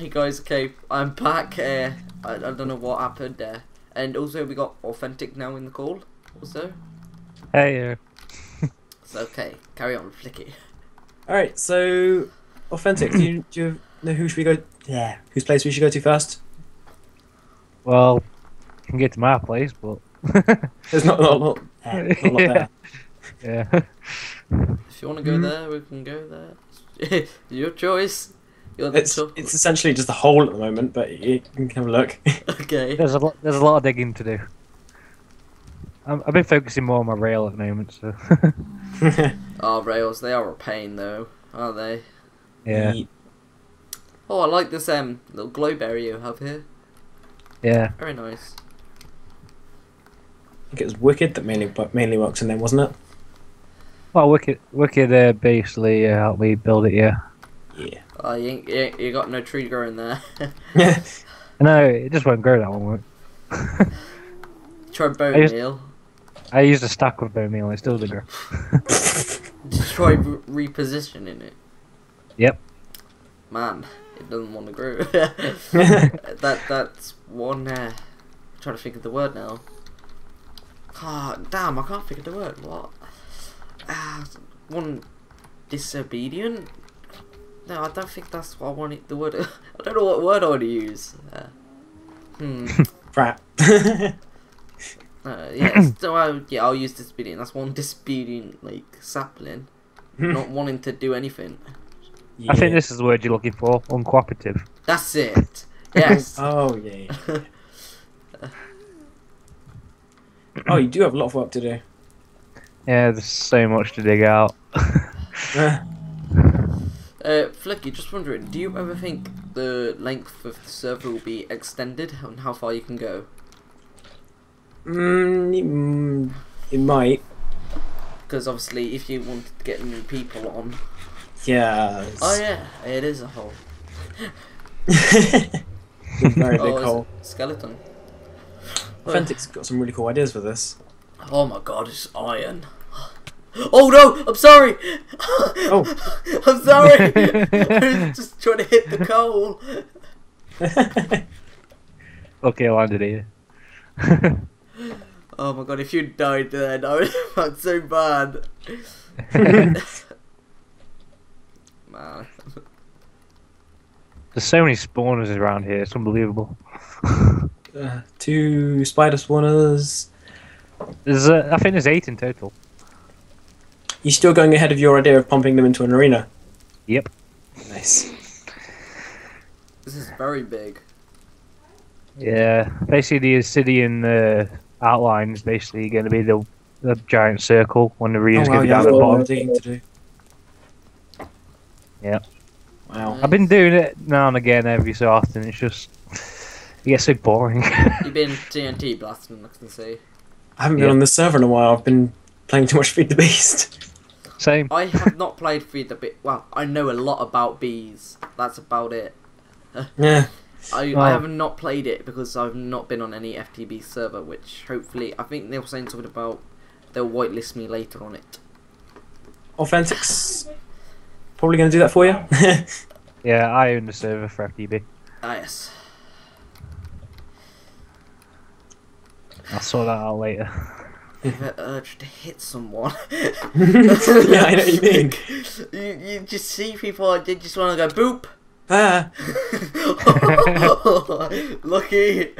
Hey guys, okay, I'm back. I don't know what happened there. And also we got Authentic now in the call, also. Hey. It's okay, carry on, Flicky. Alright, so Authentic, do you know who should we go whose place we should go to first? Well, you can get to my place, but there's not a lot there. Yeah. If you want to go there, we can go there. Your choice. It's essentially just a hole at the moment, but you can have a look. Okay. There's a lot of digging to do. I've been focusing more on my rail at the moment, so. Oh, rails, they are a pain though, aren't they? Yeah. Oh, I like this little glowberry you have here. Yeah. Very nice. I think it was Wicked that mainly works in them, wasn't it? Well, Wicked basically helped me build it, yeah. Yeah. Oh, you got no tree growing there. No, it just won't grow that one. Try bone meal. I used a stack of bone meal and it still didn't grow. Just try repositioning it. Yep. Man, it doesn't want to grow. That's one. I'm trying to think of the word now. Ah, oh, damn! I can't think of the word. What? One disobedient. No, I don't think that's what I wanted. The word I don't know what word I want to use. Crap. Yeah. So I'll use disobedient. That's one disobedient sapling, not wanting to do anything. Yeah. I think this is the word you're looking for. Uncooperative. That's it. Yes. Oh yeah. Oh, you do have a lot of work to do. Yeah, there's so much to dig out. Flicky, just wondering, do you ever think the length of the server will be extended and how far you can go? It might. Because obviously, if you wanted to get new people on. Yeah. Oh yeah, it is a hole. Very big hole. Skeleton. Authentic's got some really cool ideas for this. Oh my god, it's iron. Oh no! I'm sorry! Oh. I'm sorry! I was just trying to hit the coal! Okay, I landed here. Oh my god, if you died then, I would have felt so bad. Man. There's so many spawners around here, it's unbelievable. 2 spider spawners. I think there's 8 in total. You still going ahead of your idea of pumping them into an arena? Yep. Nice. This is very big. Yeah, basically the obsidian outline is basically going to be the giant circle when the arena's going down the bottom. Digging to do. Yeah. Wow. Nice. I've been doing it now and again every so often. It's just it gets so boring. You've been TNT blasting, I can see. I haven't been on the server in a while. I've been playing too much Feed the Beast. Same. I have not played Feed the Beast. Well, I know a lot about bees. That's about it. Yeah. I have not played it because I've not been on any FTB server, which hopefully I think they were saying something about they'll whitelist me later on it. Authentic's probably going to do that for you. Yeah, I own the server for FTB. Ah, yes. I'll sort that out later. The urge to hit someone. Yeah, I know what you mean. You just see people and you just want to go boop. Ah. Lucky.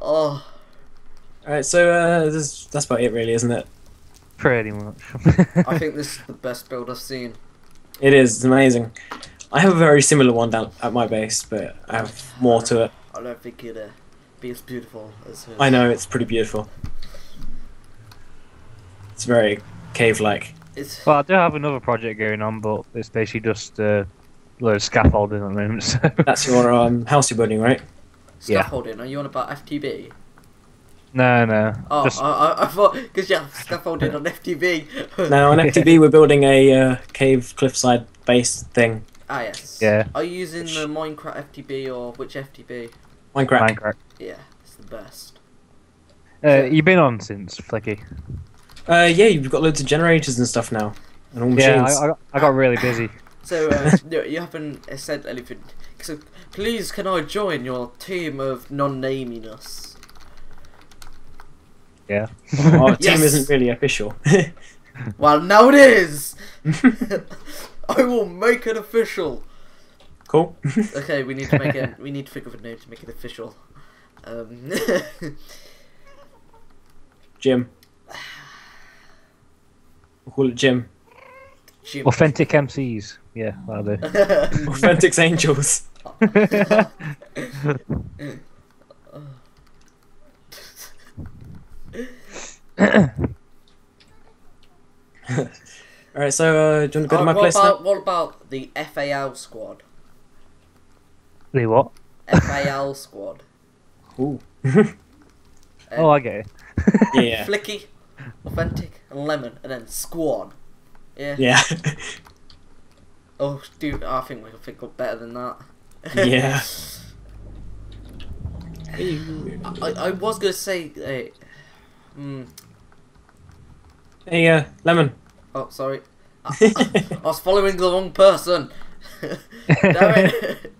Oh. Alright, so that's about it really, isn't it? Pretty much. I think this is the best build I've seen. It is, it's amazing. I have a very similar one down at my base, but I have more to it. I don't think it be as beautiful as his. I know, it's pretty beautiful. It's very cave-like. Well, I do have another project going on, but it's basically just a load of scaffolding at the moment. So. That's your house you're building, right? Scaffolding? Yeah. Are you on about FTB? No. Oh, just... I thought, because you have scaffolding on FTB. No, on FTB we're building a cave cliffside base thing. Ah, yes. Yeah. Are you using the Minecraft FTB or which FTB? Minecraft. Yeah, it's the best. You've been on since, Flicky? Yeah, you've got loads of generators and stuff now. And all machines. Yeah, I got really busy. So, you haven't said anything. So please, can I join your team of non-naminess? Yeah. Well, our team isn't really official. Well, now it is. I will make it official. Cool. Okay, we need to make it. We need to figure out a name to make it official. Jim. We'll call it Jim. Jim. Authentic MCs. Yeah, that'll do. Authentic Angels. Alright, so do you want to go to my place now? What about the FAL squad? The what? FAL squad. Ooh. Oh, I get it. Yeah. Flicky, authentic, and lemon, and then squad. Yeah. Yeah. Oh, dude, I think we can think of better than that. Yeah. I was going to say... Hey, hey, lemon. Oh, sorry. I was following the wrong person. Damn it.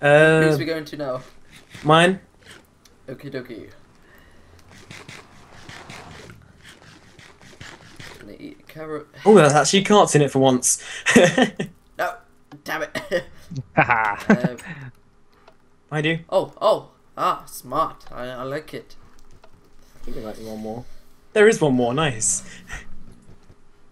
Who's we going to now? Mine. Okie dokie. Eat carrot. Oh, there's actually carts in it for once. No, damn it. I do. Oh, smart. I like it. I think there might be one more. There is one more. Nice.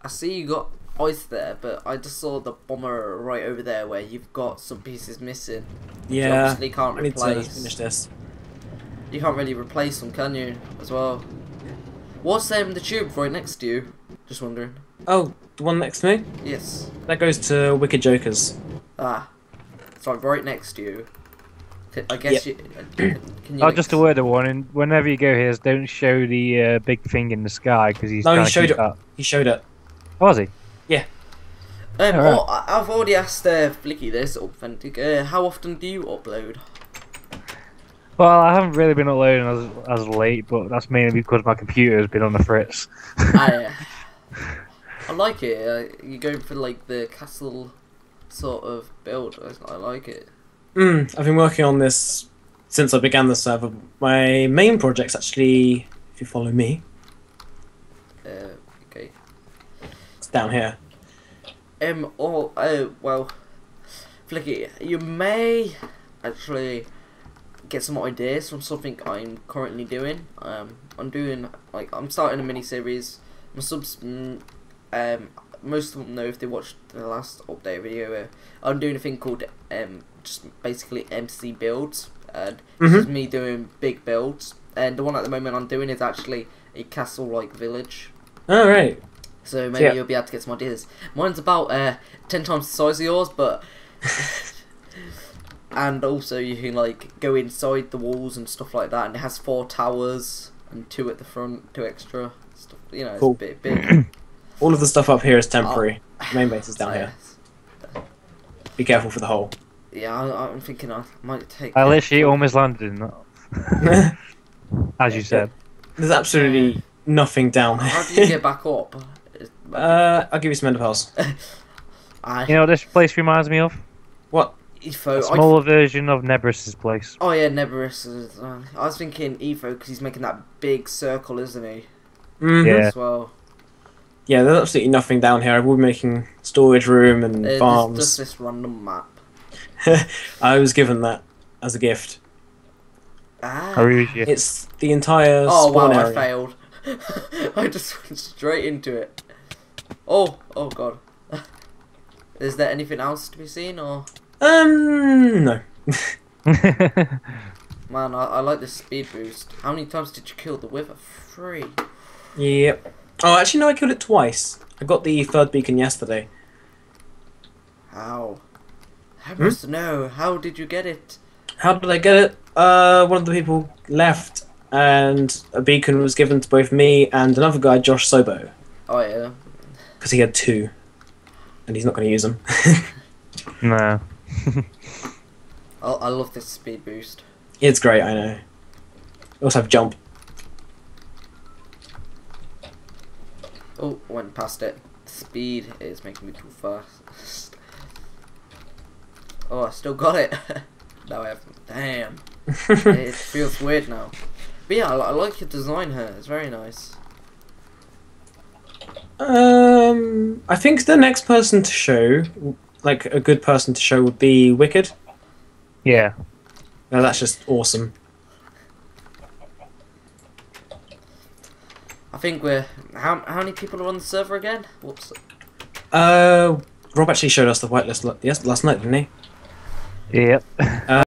I see you got ice there, but I just saw the bomber right over there where you've got some pieces missing. Yeah. You obviously can't replace. I need to finish this. You can't really replace them, can you? As well. What's there in the tube right next to you? Just wondering. Oh, the one next to me? Yes. That goes to Wicked Jokers. Ah. It's like right next to you. I guess you... Can you just a word of warning. Whenever you go here, don't show the big thing in the sky, because he's trying to keep up. He showed it. Oh, was he? Yeah. Right. I've already asked Flicky this, Authentic. How often do you upload? Well, I haven't really been uploading as late, but that's mainly because my computer has been on the fritz. I like it. You're going for like the castle sort of build. I like it. I've been working on this since I began the server. My main project's actually, if you follow me, okay, it's down here. Well, Flicky, you may actually get some ideas from something I'm currently doing. I'm starting a mini series. My subs, most of them know if they watched the last update video. I'm doing a thing called just basically MC builds, and this is me doing big builds. And the one at the moment I'm doing is actually a castle-like village. All right. So maybe you'll be able to get some ideas. Mine's about 10 times the size of yours, but and also you can like go inside the walls and stuff like that. And it has 4 towers and 2 at the front, 2 extra. Stuff, you know, cool. It's a bit big. All of the stuff up here is temporary. The main base is down here. Be careful for the hole. Yeah, I'm thinking I might take... I literally almost landed in that. As you said. There's absolutely nothing down there. How do you get back up? I'll give you some ender pearls. You know what this place reminds me of? What? Evo. A smaller version of Nebris's place. Oh yeah, Nebris. I was thinking Evo because he's making that big circle, isn't he? Yeah. As well. Yeah, there's absolutely nothing down here. I will be making storage room and farms. Just this random map. I was given that as a gift. Ah. It's the entire spawn area. I failed. I just went straight into it. Oh god. Is there anything else to be seen or? No. Man, I like this speed boost. How many times did you kill the wither? 3. Yep. Oh, actually no, I killed it twice. I got the 3rd beacon yesterday. How? I must know. How did you get it? How did I get it? One of the people left, and a beacon was given to both me and another guy, Josh Sobo. Oh yeah. Because he had 2, and he's not going to use them. No. I love this speed boost. It's great, I know. I also have jump. Oh, went past it. Speed is making me too fast. Oh, I still got it. No, I haven't. Damn. It feels weird now. But yeah, I like your design here. It's very nice. I think the next person to show, like a good person to show, would be Wicked. Yeah. No, that's just awesome. I think we're... How many people are on the server again? Whoops. Rob actually showed us the whitelist last night, didn't he? Yep.